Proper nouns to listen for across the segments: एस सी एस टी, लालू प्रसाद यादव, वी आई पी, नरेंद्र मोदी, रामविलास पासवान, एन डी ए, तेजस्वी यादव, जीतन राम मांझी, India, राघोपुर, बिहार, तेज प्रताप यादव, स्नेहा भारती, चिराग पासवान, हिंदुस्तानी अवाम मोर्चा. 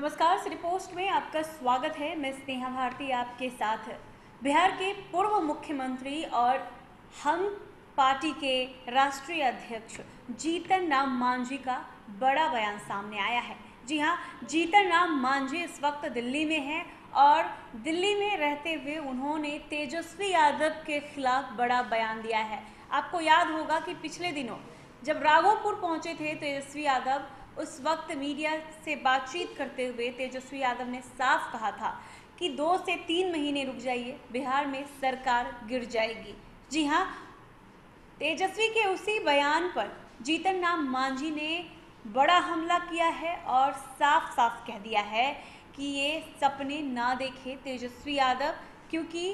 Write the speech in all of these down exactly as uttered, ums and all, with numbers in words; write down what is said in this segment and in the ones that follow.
नमस्कार, city post में आपका स्वागत है। मैं स्नेहा भारती आपके साथ। बिहार के पूर्व मुख्यमंत्री और हम पार्टी के राष्ट्रीय अध्यक्ष जीतन राम मांझी का बड़ा बयान सामने आया है। जी हाँ, जीतन राम मांझी इस वक्त दिल्ली में हैं और दिल्ली में रहते हुए उन्होंने तेजस्वी यादव के खिलाफ बड़ा बयान दिया है। आपको याद होगा कि पिछले दिनों जब राघोपुर पहुंचे थे तेजस्वी यादव, उस वक्त मीडिया से बातचीत करते हुए तेजस्वी यादव ने साफ कहा था कि दो से तीन महीने रुक जाइए, बिहार में सरकार गिर जाएगी। जी हाँ, तेजस्वी के उसी बयान पर जीतन राम मांझी ने बड़ा हमला किया है और साफ साफ कह दिया है कि ये सपने ना देखे तेजस्वी यादव, क्योंकि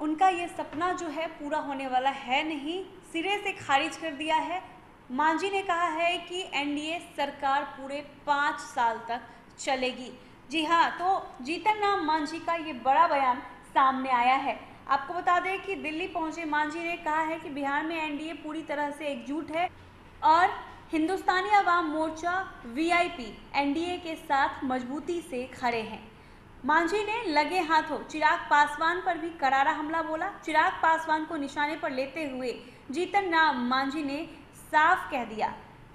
उनका ये सपना जो है पूरा होने वाला है नहीं, सिरे से खारिज कर दिया है। मांझी ने कहा है कि एन डी ए सरकार पूरे पाँच साल तक चलेगी। जी हाँ, तो जीतन राम मांझी का ये बड़ा बयान सामने आया है। आपको बता दें कि दिल्ली पहुंचे मांझी ने कहा है कि बिहार में एन डी ए पूरी तरह से एकजुट है और हिंदुस्तानी अवाम मोर्चा वी आई पी एन डी ए के साथ मजबूती से खड़े हैं। मांझी ने लगे हाथों चिराग पासवान पर भी करारा हमला बोला। चिराग पासवान को निशाने पर लेते हुए जीतन राम मांझी ने साफ कह दिया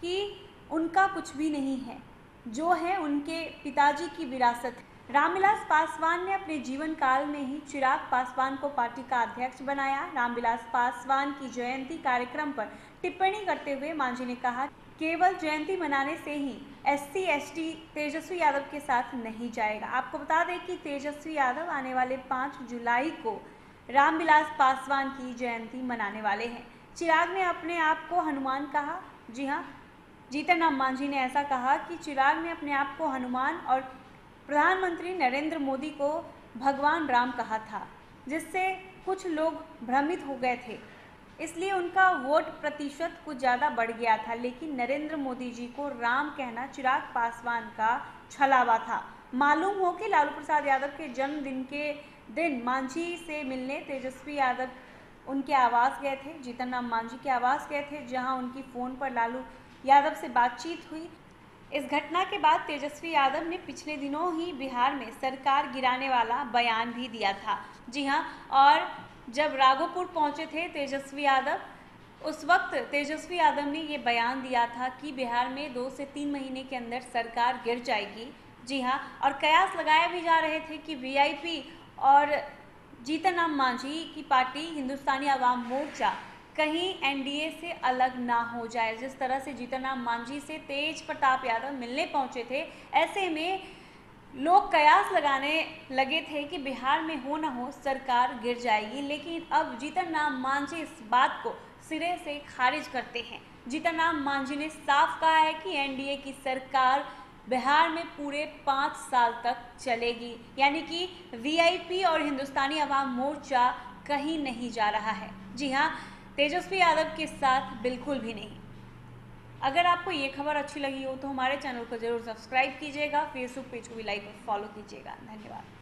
कि उनका कुछ भी नहीं है, जो है उनके पिताजी की विरासत। रामविलास पासवान ने अपने जीवन काल में ही चिराग पासवान को पार्टी का अध्यक्ष बनाया। रामविलास पासवान की जयंती कार्यक्रम पर टिप्पणी करते हुए मांझी ने कहा, केवल जयंती मनाने से ही एस सी एस टी तेजस्वी यादव के साथ नहीं जाएगा। आपको बता दें कि तेजस्वी यादव आने वाले पाँच जुलाई को रामविलास पासवान की जयंती मनाने वाले हैं। चिराग ने अपने आप को हनुमान कहा। जी हाँ, जीतन राम मांझी ने ऐसा कहा कि चिराग ने अपने आप को हनुमान और प्रधानमंत्री नरेंद्र मोदी को भगवान राम कहा था, जिससे कुछ लोग भ्रमित हो गए थे, इसलिए उनका वोट प्रतिशत कुछ ज़्यादा बढ़ गया था। लेकिन नरेंद्र मोदी जी को राम कहना चिराग पासवान का छलावा था। मालूम हो कि लालू प्रसाद यादव के जन्मदिन के दिन मांझी से मिलने तेजस्वी यादव उनके आवास गए थे, जीतन राम मांझी के आवास गए थे, जहां उनकी फ़ोन पर लालू यादव से बातचीत हुई। इस घटना के बाद तेजस्वी यादव ने पिछले दिनों ही बिहार में सरकार गिराने वाला बयान भी दिया था। जी हाँ, और जब राघोपुर पहुंचे थे तेजस्वी यादव, उस वक्त तेजस्वी यादव ने ये बयान दिया था कि बिहार में दो से तीन महीने के अंदर सरकार गिर जाएगी। जी हाँ, और कयास लगाए भी जा रहे थे कि वी आई पी और जीतन राम मांझी की पार्टी हिंदुस्तानी अवाम मोर्चा कहीं एन डी ए से अलग ना हो जाए। जिस तरह से जीतन राम मांझी से तेज प्रताप यादव मिलने पहुँचे थे, ऐसे में लोग कयास लगाने लगे थे कि बिहार में हो ना हो सरकार गिर जाएगी। लेकिन अब जीतन राम मांझी इस बात को सिरे से खारिज करते हैं। जीतन राम मांझी ने साफ कहा है कि एन डी ए की सरकार बिहार में पूरे पाँच साल तक चलेगी, यानी कि वी आई पी और हिंदुस्तानी अवाम मोर्चा कहीं नहीं जा रहा है। जी हाँ, तेजस्वी यादव के साथ बिल्कुल भी नहीं। अगर आपको ये खबर अच्छी लगी हो तो हमारे चैनल को जरूर सब्सक्राइब कीजिएगा, फेसबुक पेज को भी लाइक और फॉलो कीजिएगा। धन्यवाद।